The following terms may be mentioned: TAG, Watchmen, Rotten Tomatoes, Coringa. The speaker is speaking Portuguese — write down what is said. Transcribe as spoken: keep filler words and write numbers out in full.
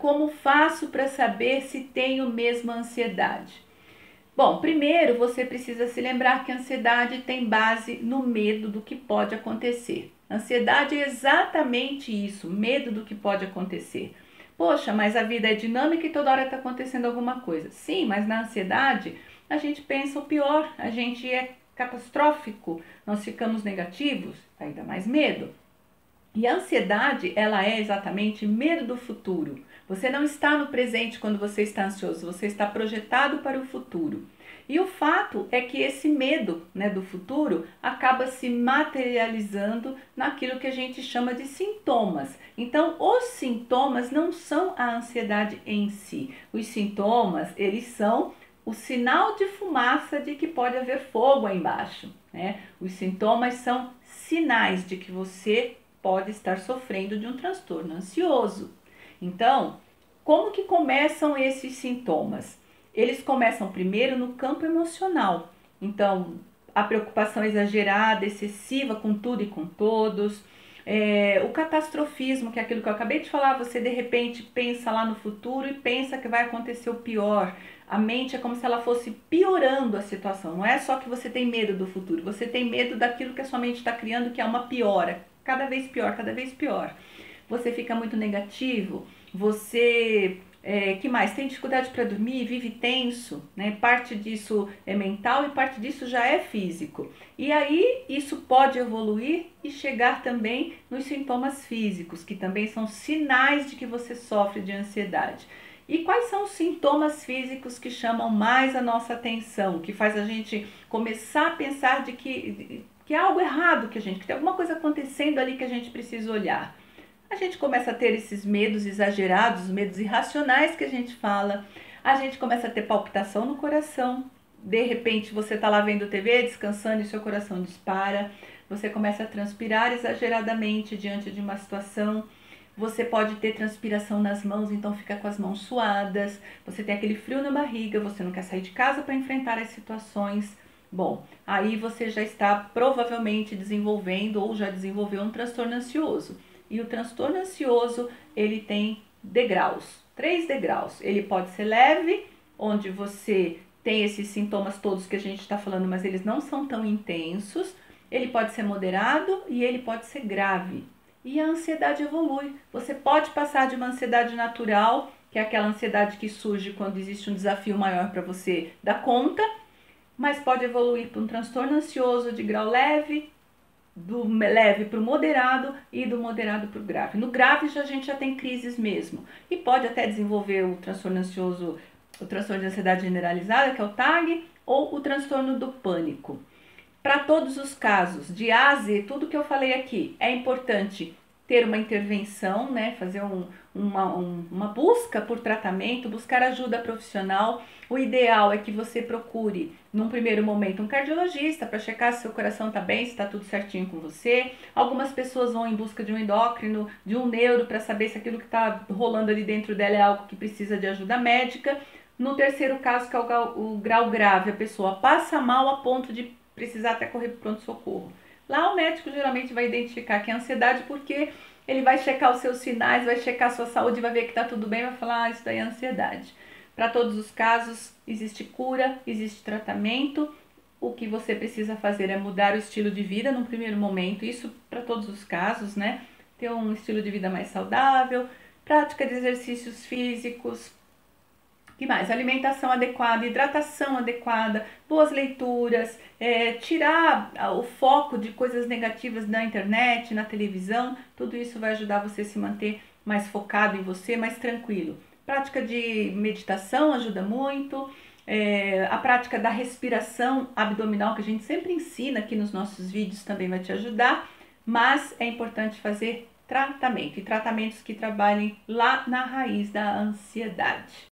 Como faço para saber se tenho mesmo ansiedade? Bom, primeiro você precisa se lembrar que a ansiedade tem base no medo do que pode acontecer. Ansiedade é exatamente isso, medo do que pode acontecer. Poxa, mas a vida é dinâmica e toda hora está acontecendo alguma coisa. Sim, mas na ansiedade a gente pensa o pior, a gente é catastrófico, nós ficamos negativos, ainda mais medo. E a ansiedade, ela é exatamente medo do futuro. Você não está no presente quando você está ansioso, você está projetado para o futuro. E o fato é que esse medo, né, do futuro acaba se materializando naquilo que a gente chama de sintomas. Então, os sintomas não são a ansiedade em si. Os sintomas, eles são o sinal de fumaça de que pode haver fogo aí embaixo, né? Os sintomas são sinais de que você pode estar sofrendo de um transtorno ansioso. Então, como que começam esses sintomas? Eles começam primeiro no campo emocional. Então, a preocupação exagerada, excessiva com tudo e com todos, é, o catastrofismo, que é aquilo que eu acabei de falar, você de repente pensa lá no futuro e pensa que vai acontecer o pior. A mente é como se ela fosse piorando a situação. Não é só que você tem medo do futuro, você tem medo daquilo que a sua mente está criando, que é uma piora. Cada vez pior, cada vez pior. Você fica muito negativo, você, é, que mais? Tem dificuldade para dormir, vive tenso, né? Parte disso é mental e parte disso já é físico. E aí isso pode evoluir e chegar também nos sintomas físicos, que também são sinais de que você sofre de ansiedade. E quais são os sintomas físicos que chamam mais a nossa atenção, que faz a gente começar a pensar de que, que é algo errado, que a gente, que tem alguma coisa acontecendo ali que a gente precisa olhar? A gente começa a ter esses medos exagerados, medos irracionais que a gente fala. A gente começa a ter palpitação no coração. De repente você está lá vendo T V, descansando e seu coração dispara. Você começa a transpirar exageradamente diante de uma situação. Você pode ter transpiração nas mãos, então fica com as mãos suadas. Você tem aquele frio na barriga, você não quer sair de casa para enfrentar as situações. Bom, aí você já está provavelmente desenvolvendo ou já desenvolveu um transtorno ansioso. E o transtorno ansioso, ele tem degraus, três degraus. Ele pode ser leve, onde você tem esses sintomas todos que a gente está falando, mas eles não são tão intensos. Ele pode ser moderado e ele pode ser grave. E a ansiedade evolui. Você pode passar de uma ansiedade natural, que é aquela ansiedade que surge quando existe um desafio maior para você dar conta, mas pode evoluir para um transtorno ansioso de grau leve, do leve para o moderado e do moderado para o grave. No grave já, a gente já tem crises mesmo e pode até desenvolver o transtorno ansioso, o transtorno de ansiedade generalizada, que é o TAG, ou o transtorno do pânico. Para todos os casos, de A a Z, tudo que eu falei aqui, é importante ter uma intervenção, né? Fazer um, uma, um, uma busca por tratamento, buscar ajuda profissional. O ideal é que você procure, num primeiro momento, um cardiologista para checar se seu coração está bem, se está tudo certinho com você. Algumas pessoas vão em busca de um endócrino, de um neuro, para saber se aquilo que está rolando ali dentro dela é algo que precisa de ajuda médica. No terceiro caso, que é o grau, o grau grave, a pessoa passa mal a ponto de precisar até correr para o pronto-socorro. Lá o médico geralmente vai identificar que é ansiedade, porque ele vai checar os seus sinais, vai checar a sua saúde, vai ver que está tudo bem, vai falar, ah, isso daí é ansiedade. Para todos os casos, existe cura, existe tratamento. O que você precisa fazer é mudar o estilo de vida num primeiro momento, isso para todos os casos, né? Ter um estilo de vida mais saudável, prática de exercícios físicos. E mais, alimentação adequada, hidratação adequada, boas leituras, é, tirar o foco de coisas negativas na internet, na televisão, tudo isso vai ajudar você a se manter mais focado em você, mais tranquilo. Prática de meditação ajuda muito, é, a prática da respiração abdominal, que a gente sempre ensina aqui nos nossos vídeos, também vai te ajudar, mas é importante fazer tratamento, e tratamentos que trabalhem lá na raiz da ansiedade.